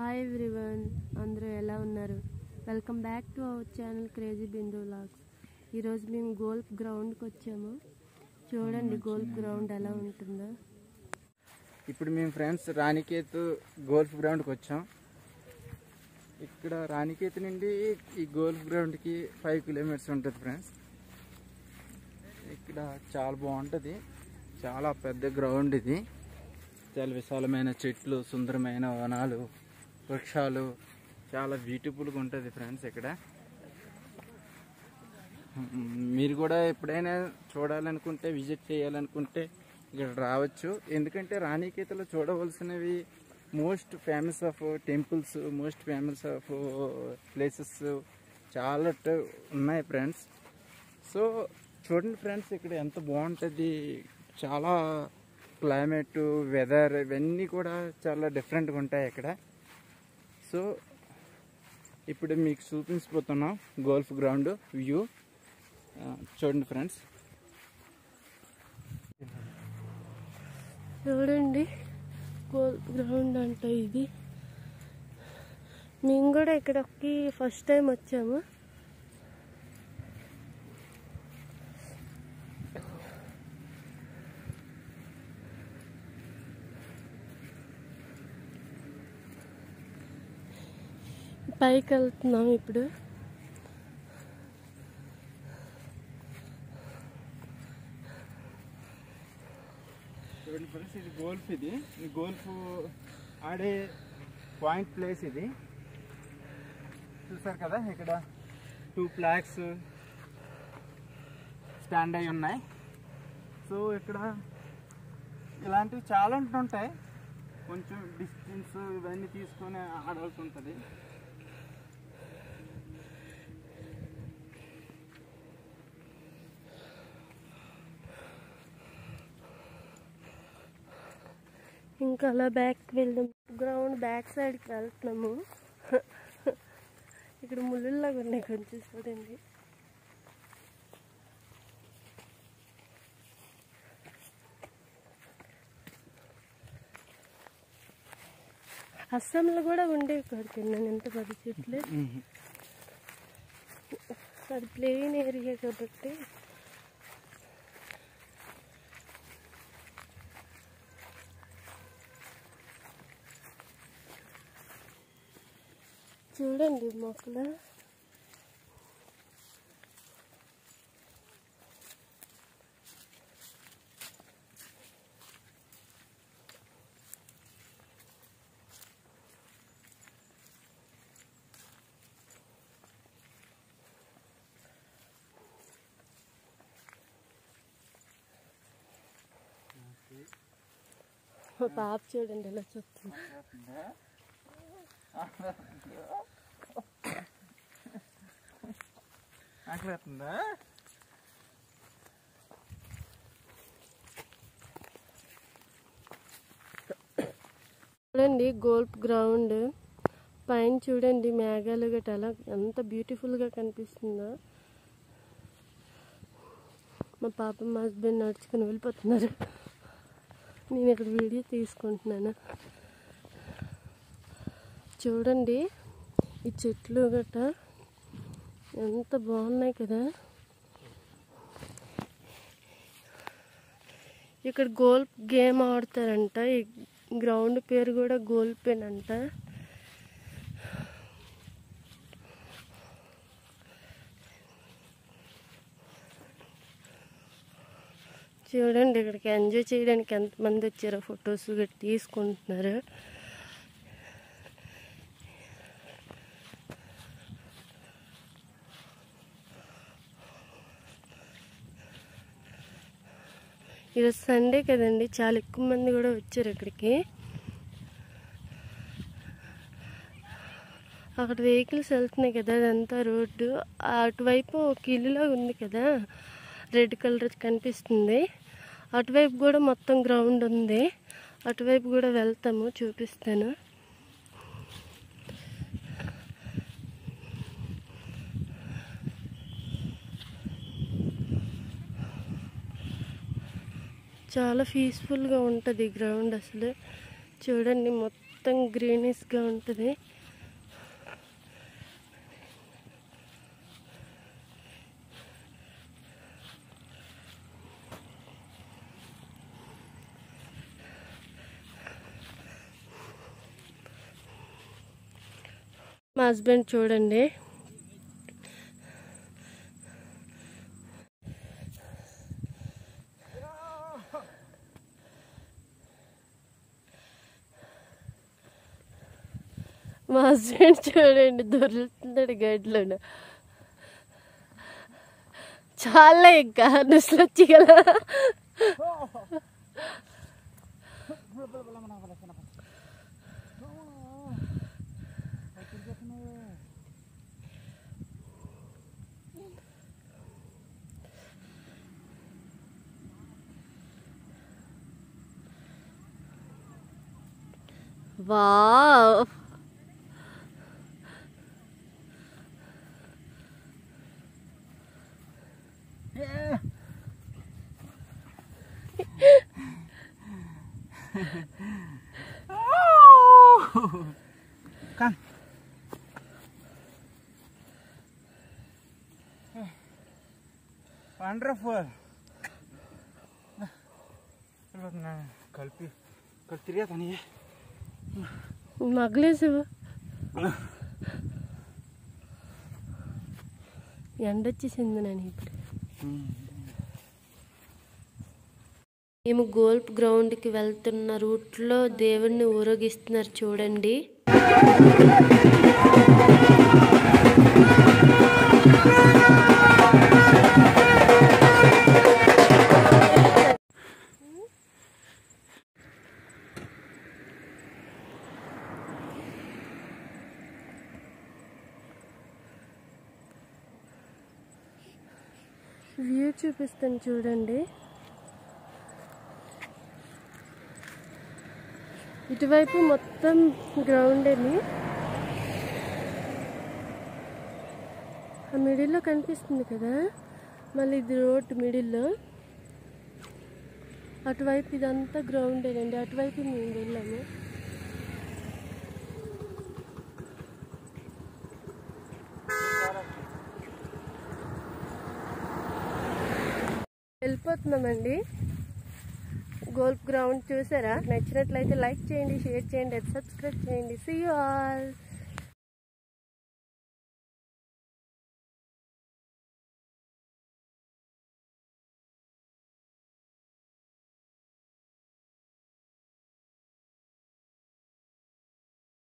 Hi everyone, andru ela unnaru, welcome back to our channel Crazy Bindu vlogs. Ee roju mem golf ground ku vachamu. Chudandi golf ground ela untunda. Ippudu mem friends Raniketu golf ground ku vacham. Ikkada Raniketu nundi ee golf ground ki 5 km untadi friends. Ikkada chaala baaguntadi, chaala pedda ground idi. Chaala vishalamaina chetlu, sundaramaina vanalu. వృక్షాలు చాలా బ్యూటిఫుల్గా ఉంటుంది friends. ఇక్కడ మీరు కూడా ఎప్పుడైనా చూడాలనుకుంటే, visit చేయాలనుకుంటే ఇక్కడ రావచ్చు. ఎందుకంటే రాణికేతలో చూడవలసినవి most famous of temples, most famous of places చాలా ఉన్నాయి ఫ్రెండ్స్. సో చూడండి ఫ్రెండ్స్, ఇక్కడ ఎంత బాగుంటుంది. చాలా క్లైమేట్, వెదర్ ఇవన్నీ కూడా చాలా డిఫరెంట్గా ఉంటాయి ఇక్కడ. సో ఇప్పుడు మీకు చూపించిపోతున్నా గోల్ఫ్ గ్రౌండ్ వ్యూ చూడండి ఫ్రెండ్స్. చూడండి గోల్ఫ్ గ్రౌండ్ అంటే ఇది. మేము కూడా ఇక్కడికి ఫస్ట్ టైం వచ్చాము. పైకి వెళ్తున్నాం ఇప్పుడు. ఇది గోల్ఫ్, ఇది గోల్ఫ్ ఆడే పాయింట్ ప్లేస్. ఇది చూసారు కదా, ఇక్కడ 2 ఫ్లాగ్స్ స్టాండ్ అయి ఉన్నాయి. సో ఇక్కడ ఇలాంటివి చాలా ఉంటుంటాయి. కొంచెం డిస్టెన్స్ ఇవన్నీ తీసుకొని ఆడాల్సి ఉంటుంది. ఇంకా అలా బ్యాక్ వెళ్దాం. గ్రౌండ్ బ్యాక్ సైడ్కి వెళ్తున్నాము. ఇక్కడ ముళ్ళులాగా ఉన్నాయి కొంచెం, చూడండి. అస్సాంలో కూడా ఉండే ఇక్కడికి నేను ఎంత పది చెట్లు. అది ప్లెయిన్ ఏరియా కాబట్టి చూడండి మొక్కలు. పాప చూడండి ఎలా చెప్తుంది. ఆకలేస్తుందా? చూడండి గోల్ఫ్ గ్రౌండ్ పైన చూడండి మేఘాలు గట్రా ఎంత బ్యూటిఫుల్ గా కనిపిస్తుందో. మా పాప, మా హస్బెండ్ నడుచుకుని వెళ్ళిపోతున్నారు. నేను ఇక్కడ వీడియో తీసుకుంటున్నాను. చూడండి ఈ చెట్లు గట్రా ఎంత బాగున్నాయి కదా. ఇక్కడ గోల్ఫ్ గేమ్ ఆడతారంట. ఈ గ్రౌండ్ పేరు కూడా గోల్ఫేనంట. చూడండి ఇక్కడికి ఎంజాయ్ చేయడానికి ఎంతమంది వచ్చారో ఫొటోస్ గట్రా తీసుకుంటున్నారు. ఈరోజు సండే కదండి, చాలా ఎక్కువ మంది కూడా వచ్చారు ఇక్కడికి. అక్కడ వెహికల్స్ వెళ్తున్నాయి కదా, అదంతా రోడ్డు. అటువైపు ఒక ఇల్లులాగా ఉంది కదా, రెడ్ కలర్ కనిపిస్తుంది. అటువైపు కూడా మొత్తం గ్రౌండ్ ఉంది. అటువైపు కూడా వెళ్తాము, చూపిస్తాను. చాలా పీస్ఫుల్గా ఉంటుంది గ్రౌండ్ అసలు. చూడండి మొత్తం మొత్తం గ్రీనిష్ గా ఉంటుంది. మా హస్బెండ్ చూడండి దొరుకుతున్నాడు గడ్డలో చాలా ఇంకా నిస్లు వచ్చి కదా wow Come. Wonderful. Look na kalpi kaltriya thani मगले से మేము గోల్ఫ్ గ్రౌండ్ కి వెళ్తున్న రూట్ లో దేవుణ్ణి ఊరేగిస్తున్నారు చూడండి. వ్యూ చూపిస్తాను చూడండి. ఇటువైపు మొత్తం గ్రౌండ్ అని ఆ మిడిల్లో కనిపిస్తుంది కదా, మళ్ళీ ఇది రోడ్ మిడిల్లో, అటువైపు ఇదంతా గ్రౌండేనండి. అటువైపు మేము వెళ్ళాము. వెళ్ళిపోతున్నామండి. గోల్ఫ్ గ్రౌండ్ చూసారా? నచ్చినట్లయితే లైక్ చేయండి, షేర్ చేయండి, సబ్స్క్రైబ్ చేయండి. See you all.